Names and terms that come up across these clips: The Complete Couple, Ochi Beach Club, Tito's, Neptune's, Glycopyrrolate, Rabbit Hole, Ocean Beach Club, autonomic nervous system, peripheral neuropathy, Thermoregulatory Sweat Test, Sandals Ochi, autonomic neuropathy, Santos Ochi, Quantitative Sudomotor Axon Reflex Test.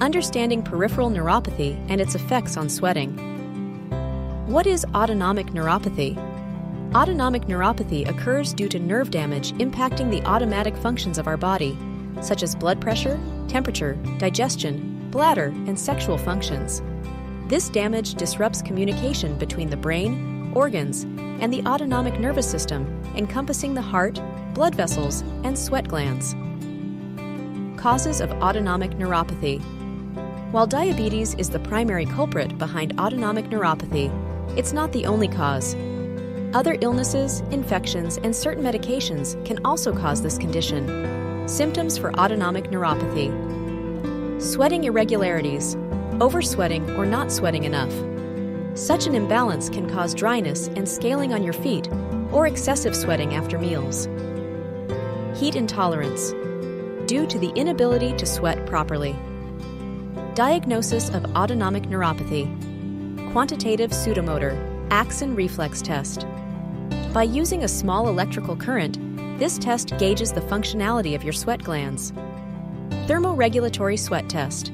Understanding peripheral neuropathy and its effects on sweating. What is autonomic neuropathy? Autonomic neuropathy occurs due to nerve damage impacting the automatic functions of our body, such as blood pressure, temperature, digestion, bladder, and sexual functions. This damage disrupts communication between the brain, organs, and the autonomic nervous system, encompassing the heart, blood vessels, and sweat glands. Causes of autonomic neuropathy. While diabetes is the primary culprit behind autonomic neuropathy, it's not the only cause. Other illnesses, infections, and certain medications can also cause this condition. Symptoms for autonomic neuropathy. Sweating irregularities, oversweating or not sweating enough. Such an imbalance can cause dryness and scaling on your feet or excessive sweating after meals. Heat intolerance, due to the inability to sweat properly. Diagnosis of autonomic neuropathy. Quantitative Sudomotor Axon Reflex Test. By using a small electrical current, this test gauges the functionality of your sweat glands. Thermoregulatory Sweat Test.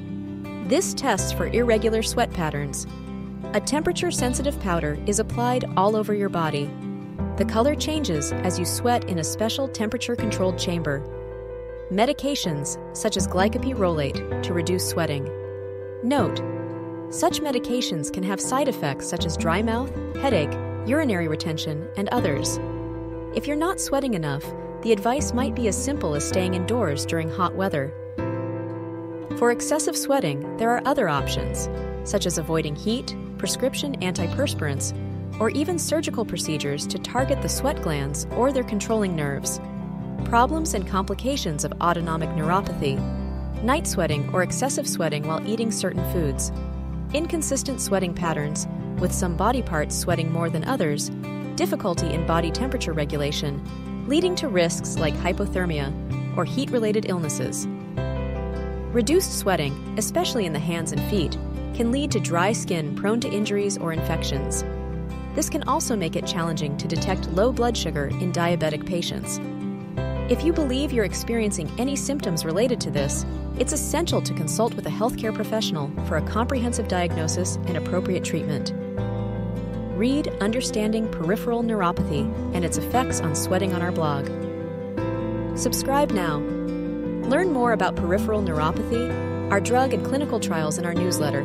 This tests for irregular sweat patterns. A temperature-sensitive powder is applied all over your body. The color changes as you sweat in a special temperature-controlled chamber. Medications such as glycopyrrolate to reduce sweating. Note, such medications can have side effects such as dry mouth, headache, urinary retention, and others. If you're not sweating enough, the advice might be as simple as staying indoors during hot weather. For excessive sweating, there are other options, such as avoiding heat, prescription antiperspirants, or even surgical procedures to target the sweat glands or their controlling nerves. Problems and complications of autonomic neuropathy. Night sweating or excessive sweating while eating certain foods. Inconsistent sweating patterns, with some body parts sweating more than others. Difficulty in body temperature regulation, leading to risks like hypothermia or heat-related illnesses. Reduced sweating, especially in the hands and feet, can lead to dry skin prone to injuries or infections. This can also make it challenging to detect low blood sugar in diabetic patients. If you believe you're experiencing any symptoms related to this, it's essential to consult with a healthcare professional for a comprehensive diagnosis and appropriate treatment. Read Understanding Peripheral Neuropathy and its effects on sweating on our blog. Subscribe now. Learn more about peripheral neuropathy, our drug and clinical trials in our newsletter.